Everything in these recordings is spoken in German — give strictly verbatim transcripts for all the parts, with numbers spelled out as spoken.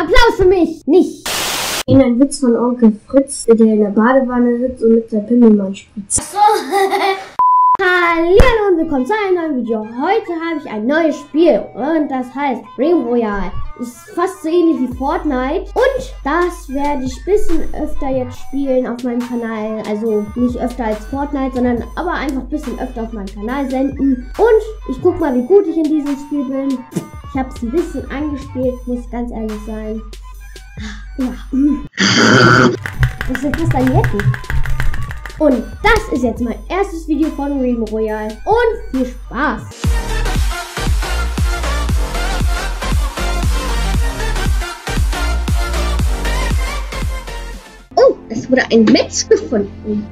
Applaus für mich! Nicht! In ein Witz von Onkel Fritz, der in der Badewanne sitzt und mit der Pimmelmann spritzt. Achso! Hallihallo und willkommen zu einem neuen Video. Heute habe ich ein neues Spiel und das heißt Realm Royale. Ist fast so ähnlich wie Fortnite. Und das werde ich ein bisschen öfter jetzt spielen auf meinem Kanal. Also nicht öfter als Fortnite, sondern aber einfach ein bisschen öfter auf meinem Kanal senden. Und ich gucke mal, wie gut ich in diesem Spiel bin. Ich habe es ein bisschen angespielt, muss ich ganz ehrlich sein. Ja. Das sind fast ein Jetten. Und das ist jetzt mein erstes Video von Realm Royale. Und viel Spaß! Es wurde ein Metz gefunden.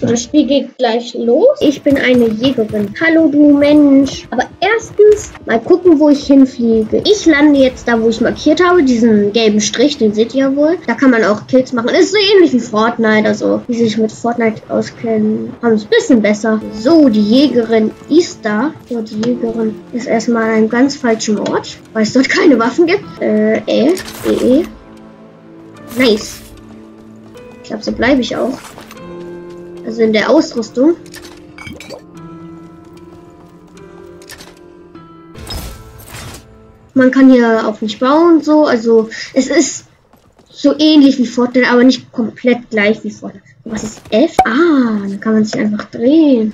Das Spiel geht gleich los. Ich bin eine Jägerin. Hallo, du Mensch. Aber erstens mal gucken, wo ich hinfliege. Ich lande jetzt da, wo ich markiert habe. Diesen gelben Strich, den seht ihr ja wohl. Da kann man auch Kills machen. Ist so ähnlich wie Fortnite. Also, die sich mit Fortnite auskennen, haben es ein bisschen besser. So, die Jägerin ist da. So, die Jägerin ist erstmal an einem ganz falschen Ort, weil es dort keine Waffen gibt. Äh, äh, äh, äh. Nice. Ich glaube, so bleibe ich auch. Also in der Ausrüstung. Man kann hier auch nicht bauen, so. Also es ist so ähnlich wie Fortnite, aber nicht komplett gleich wie Fortnite. Was ist F? Ah, dann kann man sich einfach drehen.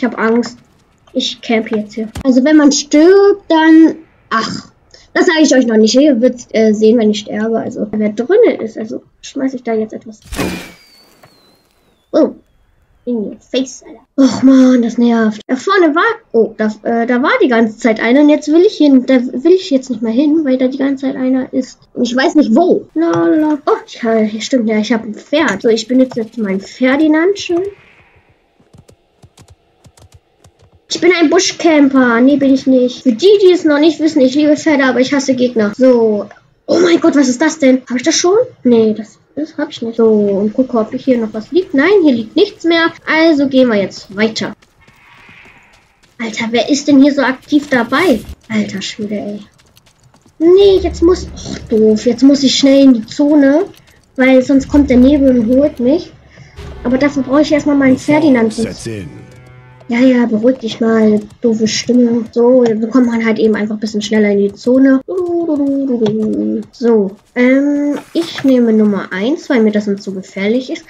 Ich habe Angst. Ich camp jetzt hier. Also wenn man stirbt, dann... Ach, das sage ich euch noch nicht. Ihr werdet äh, sehen, wenn ich sterbe. Also wer drinnen ist, also schmeiße ich da jetzt etwas. Oh. In your face, Alter. Och man, das nervt. Da vorne war... Oh, da, äh, da war die ganze Zeit einer. Und jetzt will ich hin. Da will ich jetzt nicht mehr hin, weil da die ganze Zeit einer ist. Und ich weiß nicht wo. Lala. Oh, ich habe... Stimmt, ja, ich habe ein Pferd. So, ich benutze jetzt mein Ferdinand schon. Ich bin ein Buschcamper. Nee, bin ich nicht. Für die, die es noch nicht wissen, ich liebe Pferde, aber ich hasse Gegner. So. Oh mein Gott, was ist das denn? Habe ich das schon? Nee, das, das habe ich nicht. So, und gucke, ob hier noch was liegt. Nein, hier liegt nichts mehr. Also gehen wir jetzt weiter. Alter, wer ist denn hier so aktiv dabei? Alter Schwede, ey. Nee, jetzt muss... Och, doof. Jetzt muss ich schnell in die Zone, weil sonst kommt der Nebel und holt mich. Aber dafür brauche ich erstmal meinen Ferdinand. Ja, ja, beruhig dich mal, doofe Stimme. So, dann kommt man halt eben einfach ein bisschen schneller in die Zone. So, ähm, ich nehme Nummer eins, weil mir das nicht so gefährlich ist.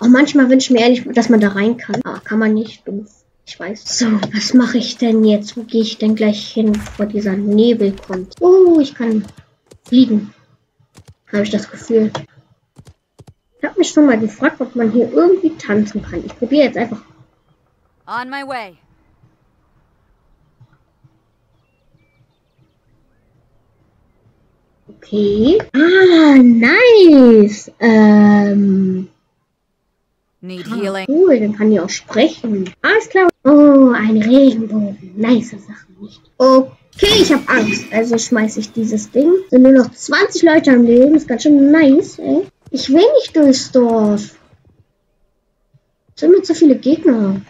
Auch manchmal wünsche ich mir ehrlich, dass man da rein kann. Aber kann man nicht, doof. Ich weiß. So, was mache ich denn jetzt? Wo gehe ich denn gleich hin, bevor dieser Nebel kommt? Oh, ich kann fliegen. Habe ich das Gefühl. Ich habe mich schon mal gefragt, ob man hier irgendwie tanzen kann. Ich probiere jetzt einfach... On my way. Okay. Ah, nice. Ähm. Need ah, healing. Cool, dann kann die auch sprechen. Alles klar. Oh, ein Regenbogen. Nice Sachen nicht. Okay, ich habe Angst. Also schmeiße ich dieses Ding. Sind nur noch zwanzig Leute am Leben. Ist ganz schön nice, ey. Ich will nicht durchs Dorf. Es sind mir zu viele Gegner.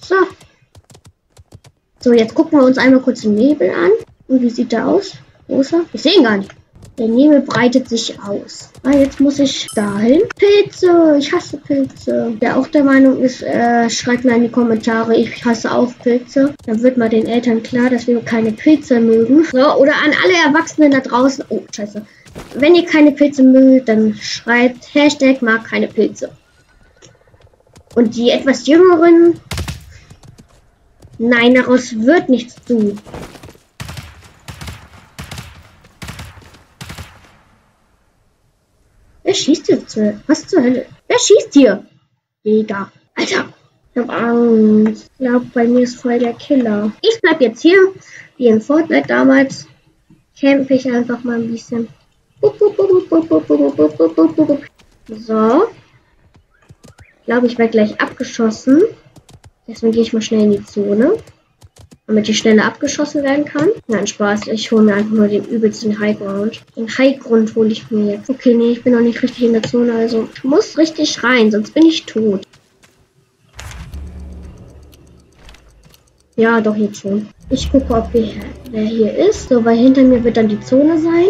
So. So, jetzt gucken wir uns einmal kurz den Nebel an. Und wie sieht der aus? Großer? Ich sehe ihn gar nicht. Der Nebel breitet sich aus. Ah, jetzt muss ich dahin. Pilze! Ich hasse Pilze. Wer auch der Meinung ist, äh, schreibt mir in die Kommentare, ich hasse auch Pilze. Dann wird mal den Eltern klar, dass wir keine Pilze mögen. So, oder an alle Erwachsenen da draußen. Oh, scheiße. Wenn ihr keine Pilze mögt, dann schreibt Hashtag mag keine Pilze. Und die etwas jüngeren... Nein, daraus wird nichts, du. Wer schießt hier? Zu, was zur Hölle? Wer schießt hier? Mega. Alter, ich hab Angst. Ich glaube, bei mir ist voll der Killer. Ich bleib jetzt hier, wie in Fortnite damals. Campe ich einfach mal ein bisschen. So. Ich glaube, ich werde gleich abgeschossen. Deswegen gehe ich mal schnell in die Zone. damit ich schneller abgeschossen werden kann. Nein, Spaß. Ich hole mir einfach nur den übelsten Highground. Den Highground hole ich mir jetzt. Okay, nee, ich bin noch nicht richtig in der Zone, also ich muss richtig rein, sonst bin ich tot. Ja, doch, jetzt schon. Ich gucke, ob wir, wer hier ist. So, weil hinter mir wird dann die Zone sein.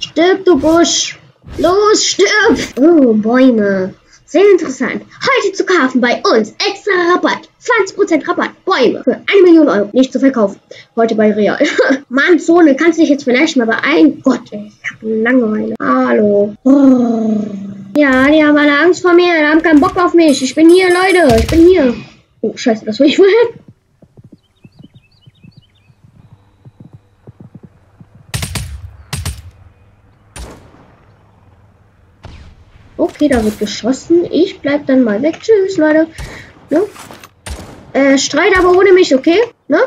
Stirb, du Busch! Los, stirb! Oh, Bäume. Sehr interessant. Heute zu kaufen bei uns. Extra Rabatt. zwanzig Prozent Rabatt. Bäume. Für eine Million Euro. Nicht zu verkaufen. Heute bei Real. Mann, Zone, kannst du dich jetzt vielleicht mal beeilen? Gott, ich hab Langeweile. Hallo. Oh. Ja, die haben alle Angst vor mir. Die haben keinen Bock auf mich. Ich bin hier, Leute. Ich bin hier. Oh, scheiße, das will ich wohl hin. Okay, da wird geschossen. Ich bleib dann mal weg. Tschüss, Leute. Ne? Äh, streit aber ohne mich, okay? Ne?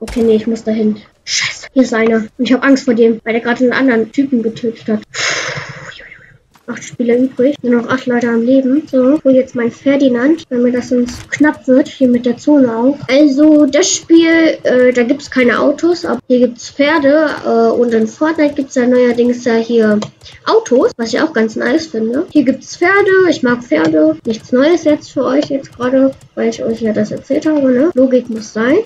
Okay, nee, ich muss dahin. Scheiße, hier ist einer. Und ich habe Angst vor dem, weil der gerade einen anderen Typen getötet hat. Acht Spieler übrig. Nur noch acht Leute am Leben. So, hol jetzt mein Ferdinand, weil mir das sonst knapp wird. Hier mit der Zone auch. Also, das Spiel, äh, da gibt es keine Autos, aber hier gibt es Pferde. Äh, und in Fortnite gibt es ja neuerdings ja hier Autos, was ich auch ganz nice finde. Hier gibt es Pferde. Ich mag Pferde. Nichts Neues jetzt für euch jetzt gerade, weil ich euch ja das erzählt habe, ne? Logik muss sein.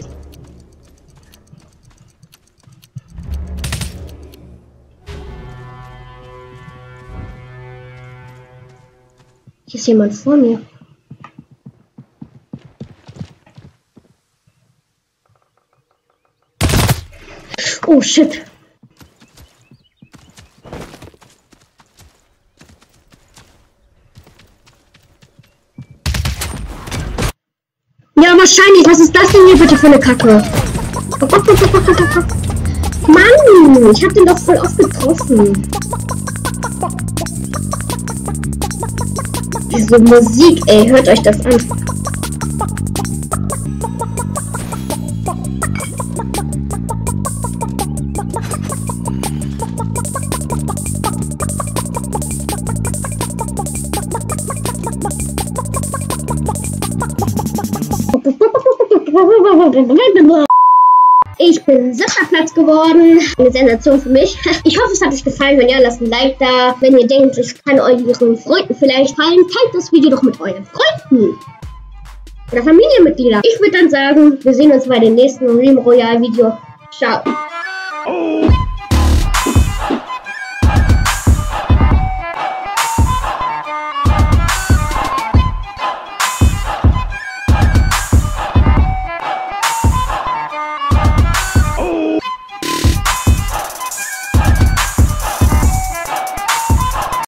Hier ist jemand vor mir. Oh shit. Ja, wahrscheinlich. Was ist das denn hier bitte für eine Kacke? Mann, ich hab den doch voll oft getroffen. Diese Musik, ey, hört euch das an. Ich bin siebter Platz geworden. Eine Sensation für mich. Ich hoffe, es hat euch gefallen. Wenn ja, lasst ein Like da. Wenn ihr denkt, ich kann euren Freunden vielleicht teilen, teilt das Video doch mit euren Freunden oder Familienmitgliedern. Ich würde dann sagen, wir sehen uns bei dem nächsten Realm Royale Video. Ciao.